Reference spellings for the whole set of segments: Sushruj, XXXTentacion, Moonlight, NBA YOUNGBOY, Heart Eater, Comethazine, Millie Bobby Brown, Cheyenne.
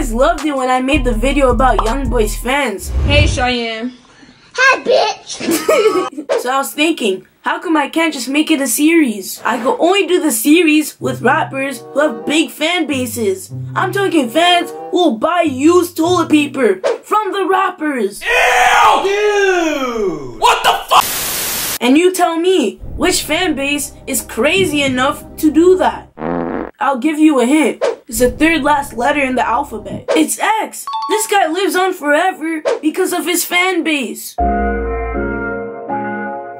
guys loved it when I made the video about YoungBoy's fans. Hey, Cheyenne. Hi, bitch. So I was thinking, how come I can't just make it a series? I could only do the series with rappers who have big fan bases. I'm talking fans who will buy used toilet paper from the rappers. Ew! Dude! What the fuck? And you tell me, which fan base is crazy enough to do that? I'll give you a hint. It's the third last letter in the alphabet. It's X. This guy lives on forever because of his fan base.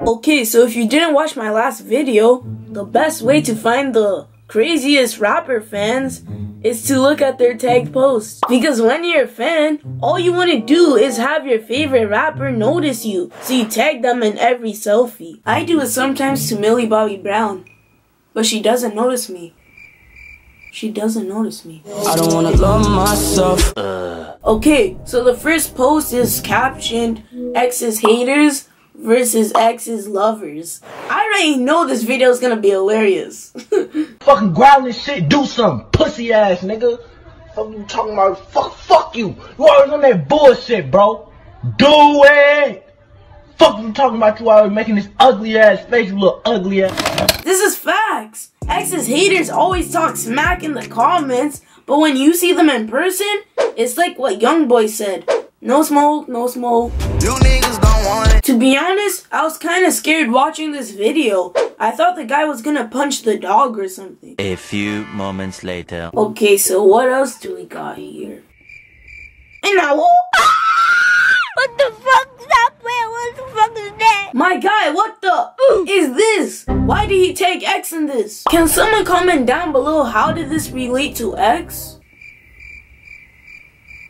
Okay, so if you didn't watch my last video, the best way to find the craziest rapper fans is to look at their tagged posts. Because when you're a fan, all you want to do is have your favorite rapper notice you. So you tag them in every selfie. I do it sometimes to Millie Bobby Brown, but she doesn't notice me. She doesn't notice me. I don't want to love myself. Okay, so the first post is captioned, X's haters versus X's lovers. I already know this video is going to be hilarious. Fucking ground this shit, do something, pussy ass nigga. Fuck you talking about, fuck you. You always on that bullshit, bro. Do it. Fuck you talking about, you always making this ugly ass face, you little ugly ass. This is facts. X's haters always talk smack in the comments, but when you see them in person, it's like what YoungBoy said. No smoke, no smoke. You niggas don't want it. To be honest, I was kind of scared watching this video. I thought the guy was gonna punch the dog or something. A few moments later. Okay, so what else do we got here? And I will. What the fuck's up, man? What the fuck is that? My guy, what the is this? Why did he take X in this? Can someone comment down below, how did this relate to X?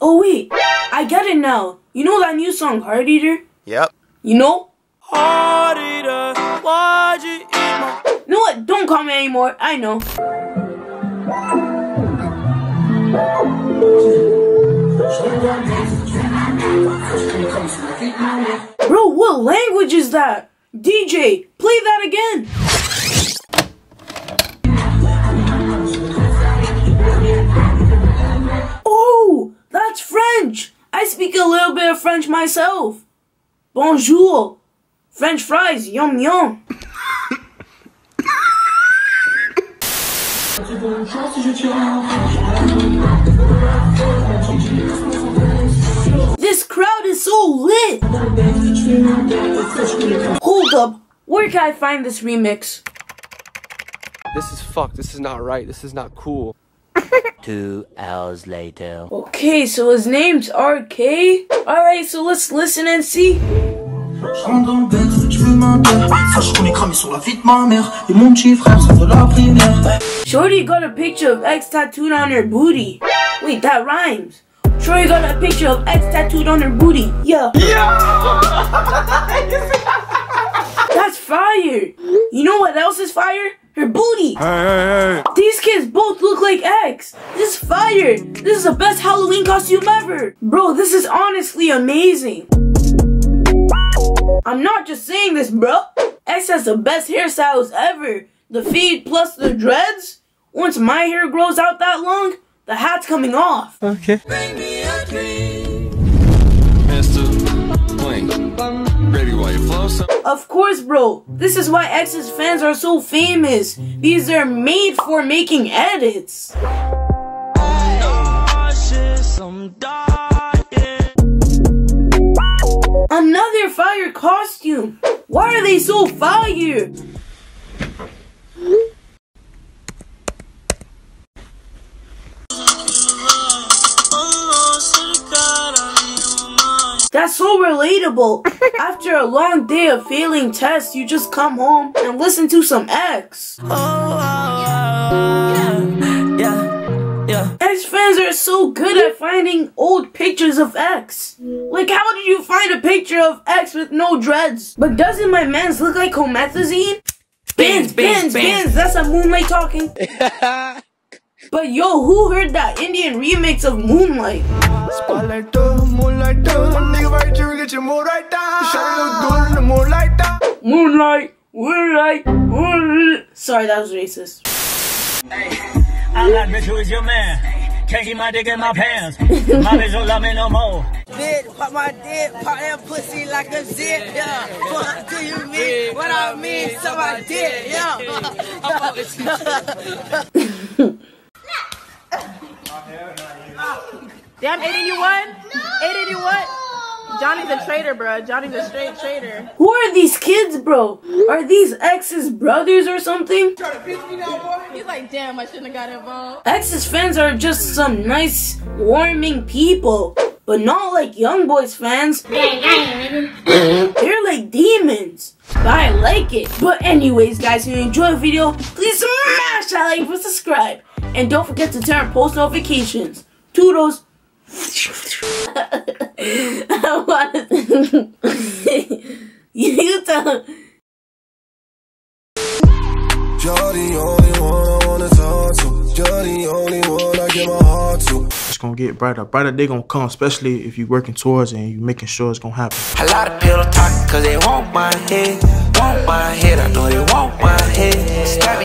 Oh wait, I get it now. You know that new song, Heart Eater? Yep. You know? Heart Eater, why'd you eat my... You know what? Don't comment anymore. I know. Bro, what language is that? DJ, play that again. Oh, that's French. I speak a little bit of French myself. Bonjour. French fries, yum yum. This crowd is so lit! Hold up, where can I find this remix? This is fucked, this is not right, this is not cool. 2 hours later. Okay, so his name's RK? Alright, so let's listen and see. Shorty got a picture of X tattooed on her booty. Wait, that rhymes. Shorty got a picture of X tattooed on her booty. Yeah. That's fire. You know what else is fire? Her booty. Hey. These kids both look like X. This is fire. This is the best Halloween costume ever. Bro, this is honestly amazing. I'm not just saying this, bro. X has the best hairstyles ever. The fade plus the dreads. Once my hair grows out that long, the hat's coming off. Okay. Bring me a dream. Of course, bro. This is why X's fans are so famous. These are made for making edits. Another fire costume. Why are they so fire? That's so relatable. After a long day of failing tests, you just come home and listen to some X. X fans are so good at finding old pictures of X. Like, how did you find a picture of X with no dreads? But doesn't my man's look like Comethazine? Bands, that's a Moonlight talking. But yo, who heard that Indian remix of Moonlight? Moonlight. Sorry, that was racist. Hey, I'm not with your man. Can't keep my dick in my pants. My bitch don't love me no more. Bitch, pop my dick, pop that pussy like a zip, yeah. What do you mean? What I mean, so I did, yeah. Damn, 881? No! 881? Johnny's a traitor, bro. Johnny's a straight traitor. Who are these kids, bro? Are these ex's brothers or something? Trying to piss me down, boy. He's like, damn, I shouldn't have got involved. Ex's fans are just some nice, warming people. But not like Young Boys fans. They're like demons. But I like it. But anyways, guys, if you enjoyed the video, please smash that like and subscribe. And don't forget to turn on post notifications. Toodles. I want to you tell Jody only one I wanna talk to. Jody only one I give my heart to. It's gonna get brighter. Brighter day gonna come, especially if you're working towards it and you're making sure it's gonna happen. A lot of people talk cause they want my head. Want my head, I know they want my head.